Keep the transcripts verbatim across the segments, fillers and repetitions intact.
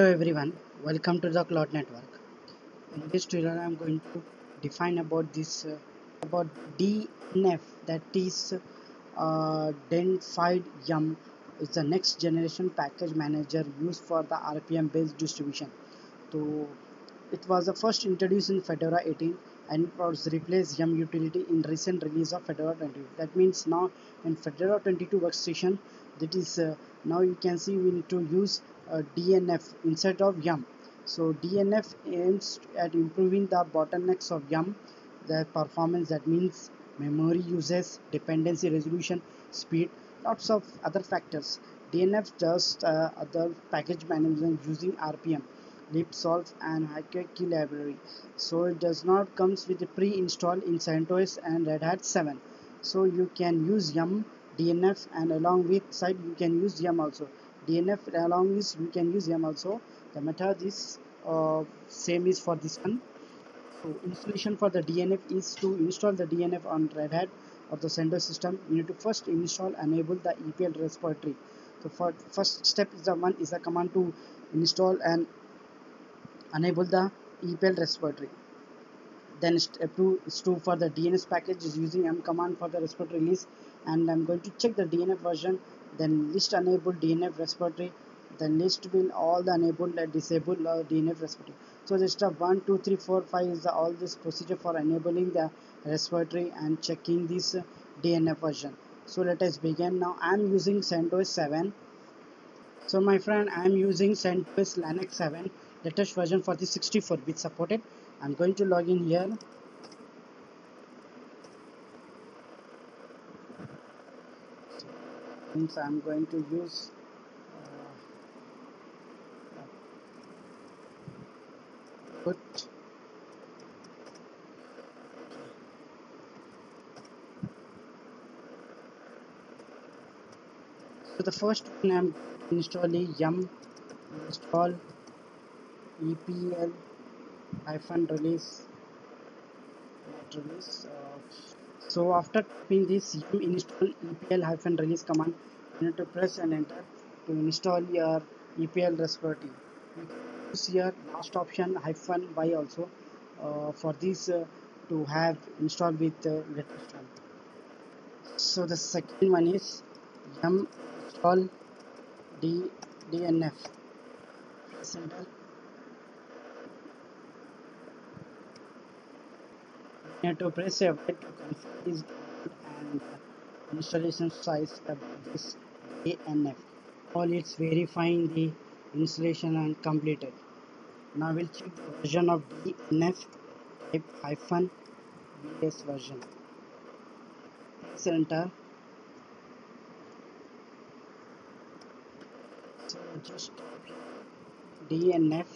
Hello everyone, welcome to the Cloud Network. In this tutorial I am going to define about this uh, about D N F, that is uh, Denified Yum. It's the next generation package manager used for the R P M based distribution. So it was the first introduced in Fedora eighteen and it was replaced Yum utility in recent release of Fedora twenty-two. That means now in Fedora twenty-two workstation, that is uh, now you can see we need to use Uh, D N F instead of Yum. So D N F aims at improving the bottlenecks of Yum, the performance, that means memory uses, dependency resolution, speed, lots of other factors. D N F just uh, other package management using R P M, libsolv and hierarchy library. So it does not comes with the pre-install in CentOS and Red Hat seven. So you can use Yum D N F, and along with side you can use Yum also. D N F along this we can use Yum also. The method is uh, same is for this one. So installation for the D N F is to install the D N F on Red Hat or the CentOS system. You need to first install enable the E P E L repository. So for first step is the one is the command to install and enable the E P E L repository. Then step two is to for the D N S package is using M command for the repository release, and I'm going to check the D N F version. Then list enable D N F repository, then list will all the enabled and disabled uh, D N F repository. So the step one, two, three, four, five is the, all this procedure for enabling the repository and checking this uh, D N F version. So let us begin. Now I am using CentOS seven. So my friend, I am using CentOS Linux seven, latest version for the sixty-four bit supported. I am going to log in here. Means I am going to use uh, put so the first one I am installing Yum install E P E L hyphen release release uh, So after typing this Yum install E P E L hyphen release command, you need to press and enter to install your E P E L repository. You can use your last option hyphen y also uh, for this uh, to have installed with uh, latest one. So the second one is Yum install D DNF. Press enter. Need to press F to confirm is and installation size of this D N F. All it's verifying the installation and completed. Now we'll check the version of D N F type hyphen B S version. Press enter. So just D N F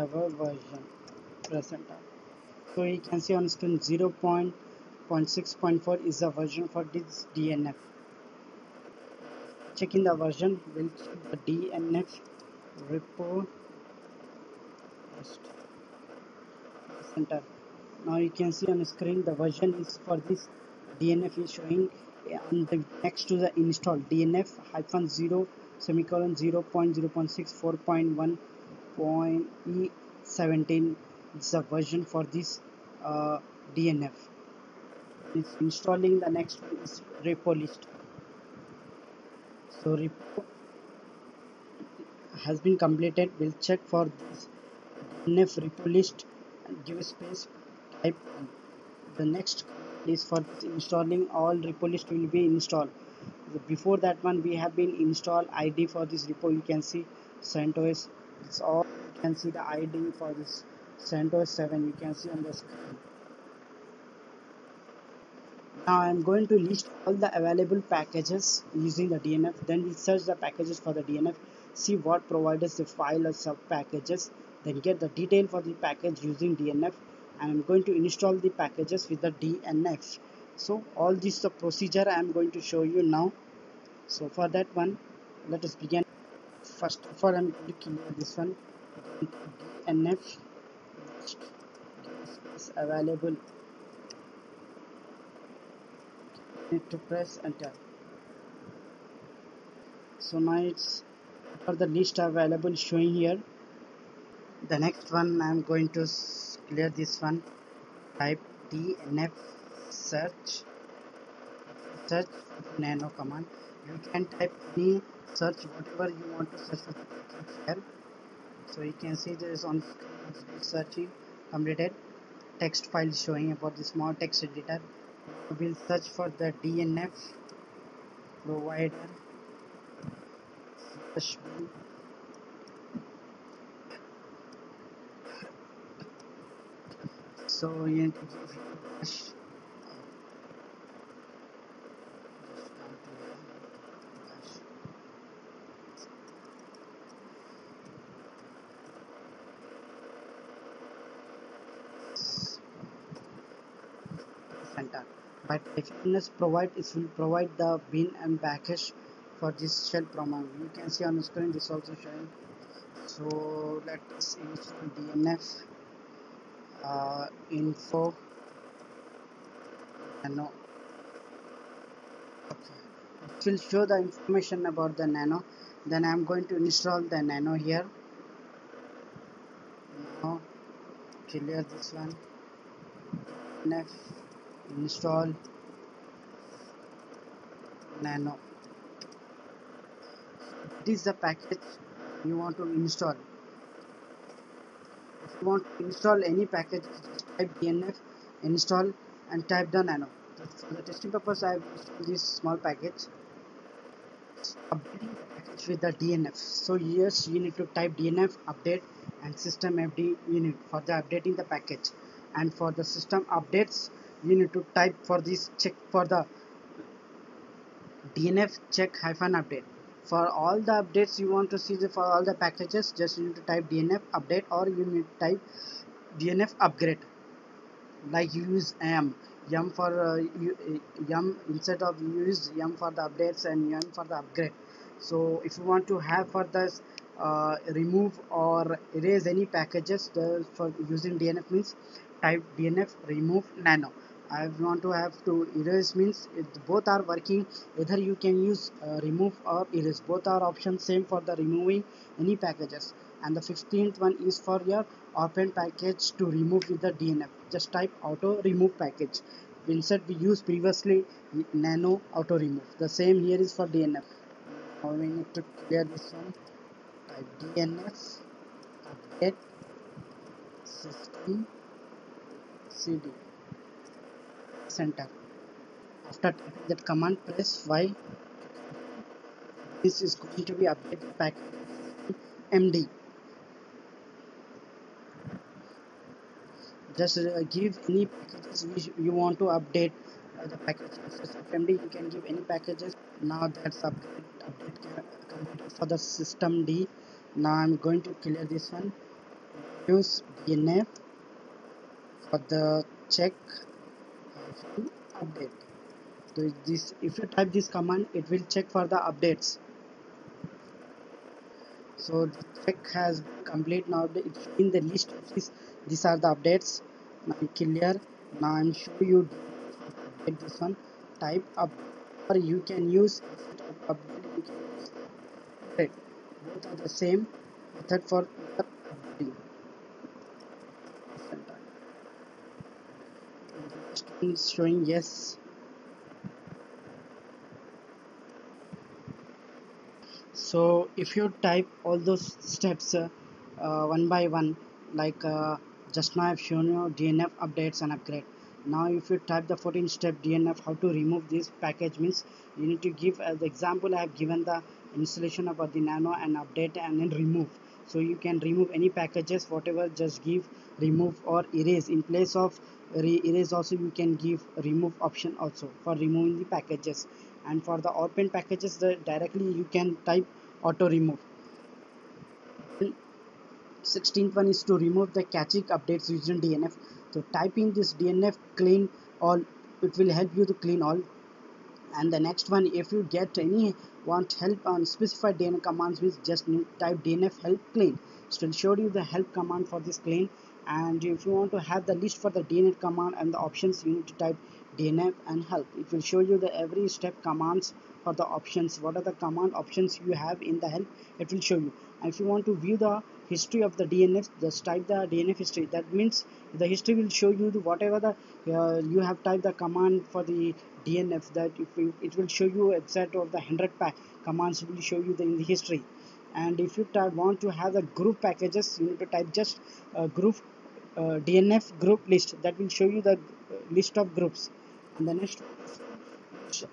double version. Press enter. So you can see on screen zero point zero point six point four is the version for this D N F. Checking the version, we'll check the D N F repo center. Now you can see on the screen the version is for this D N F is showing on the next to the install D N F hyphen zero semicolon zero point zero point six four point one point E seventeen. It's a version for this uh, D N F. It's installing the next one is repo list. So repo has been completed. We'll check for this D N F repo list and give a space type one. The next is for installing all repo list will be installed. Before that one we have been installed I D for this repo. You can see CentOS. It's all you can see the I D for this CentOS seven, you can see on the screen. Now I am going to list all the available packages using the D N F. Then we search the packages for the D N F, see what provides the file or sub packages, then get the detail for the package using D N F, and I am going to install the packages with the D N F. So all this the procedure I am going to show you now. So for that one, let us begin. First of all, I am going to clear this one. D N F is available. Need to press enter. So now it's for the list available showing here. The next one, I am going to clear this one. Type D N F search search nano command. You can type any search whatever you want to search for here. So you can see there is on searching completed. Text file showing about the small text editor. We will search for the D N F provider slash bin. So you need to give dash. But if it provide, it will provide the bin and package for this shell program. You can see on the screen this also showing. So let us install D N F uh, info nano. Okay. It will show the information about the nano. Then I am going to install the nano here. Now clear this one. D N F install nano. This is the package you want to install. If you want to install any package, just type D N F install and type the nano. For the testing purpose, I have installed this small package. Updating the package with the D N F. So yes, you need to type D N F update and systemd unit for the updating the package, and for the system updates you need to type for this check for the D N F check hyphen update. For all the updates you want to see, the, for all the packages, just you need to type D N F update, or you need to type D N F upgrade. Like you use Yum, Yum for uh, Yum instead of you use Yum for the updates and Yum for the upgrade. So if you want to have for this uh, remove or erase any packages the, for using D N F means type D N F remove nano. I want to have to erase means if both are working, either you can use uh, remove or erase. Both are options same for the removing any packages. And the fifteenth one is for your open package to remove with the D N F. Just type auto remove package. Instead we used previously nano auto remove. The same here is for D N F. Now we need to clear this one. Type D N F update system cd center. After typing that command, press Y. This is going to be updated package M D. Just uh, give any packages which you want to update uh, the package. M D you can give any packages. Now that's update, update completed for the systemd. Now I'm going to clear this one. Use D N F for the check update. So this, if you type this command, it will check for the updates. So the check has complete now. It's in the list of this. These are the updates. Now clear. Now I'm sure you update this one. Type up, or you can use update. Both are the same method for updating. Is showing yes. So if you type all those steps uh, uh, one by one, like uh, just now I've shown you D N F updates and upgrade. Now if you type the fourteen step D N F how to remove this package means you need to give as uh, the example I have given the installation about the nano and update and then remove. So you can remove any packages whatever, just give remove or erase. In place of erase also you can give remove option also for removing the packages. And for the open packages, the directly you can type auto remove. Sixteenth one is to remove the caching updates using D N F. So typing this D N F clean all, it will help you to clean all. And the next one, if you get any want help on specified D N F commands, means just type D N F help clean. It will show you the help command for this clean. And if you want to have the list for the D N F command and the options, you need to type D N F and help. It will show you the every step commands or the options, what are the command options you have in the help, it will show you. And if you want to view the history of the D N F, just type the D N F history. That means the history will show you whatever the uh, you have typed the command for the D N F, that if you, it will show you a set of the one hundred pack commands will show you the, in the history. And if you want to have the group packages, you need to type just uh, group uh, D N F group list. That will show you the list of groups. And the next,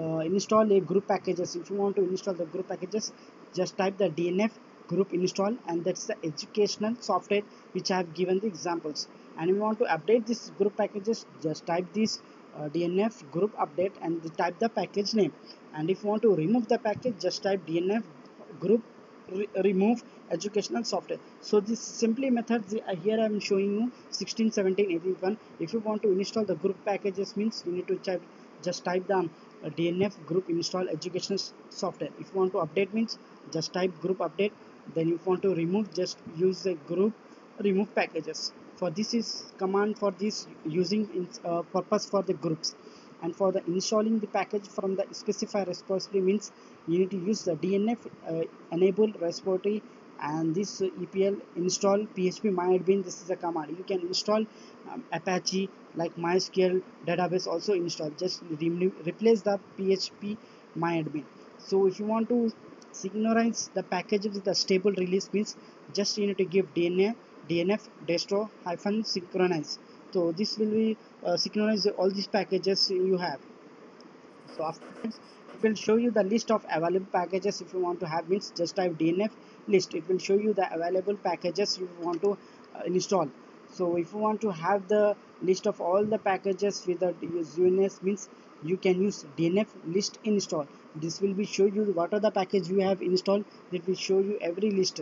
uh, install a group packages. If you want to install the group packages, just type the D N F group install, and that's the educational software which I have given the examples. And if you want to update this group packages, just type this uh, D N F group update and type the package name. And if you want to remove the package, just type D N F group Re remove educational software. So this simply methods here I am showing you sixteen, seventeen, eighteen, one. If you want to install the group packages, means you need to type, just type the uh, D N F group install educational software. If you want to update, means just type group update. Then if you want to remove, just use the group remove packages. For this is command for this using in, uh, purpose for the groups. And for the installing the package from the specifier repository, means you need to use the D N F uh, enable repository and this uh, E P L install phpmyadmin. This is a command. You can install um, Apache like MySQL database also install. Just re replace the phpmyadmin. So if you want to synchronize the package with the stable release, means just you need to give D N F D N F distro hyphen synchronize. So this will be uh, synchronize all these packages you have. So after this, it will show you the list of available packages. If you want to have, means just type D N F list. It will show you the available packages you want to uh, install. So if you want to have the list of all the packages without use D N F, means you can use D N F list install. This will be show you what are the package you have installed. It will show you every list.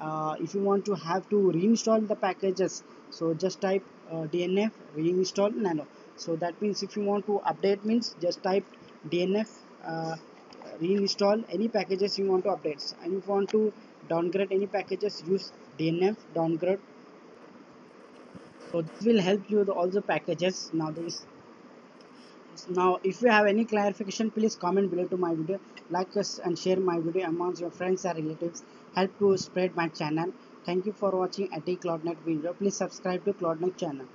Uh, if you want to have to reinstall the packages, so just type uh, D N F reinstall nano. So that means if you want to update, means just type D N F uh, reinstall any packages you want to update. And if you want to downgrade any packages, use D N F downgrade. So this will help you with all the packages nowadays. Now if you have any clarification, please comment below to my video, like us and share my video amongst your friends and relatives, help to spread my channel. Thank you for watching at the CloudNet video. Please subscribe to CloudNet channel.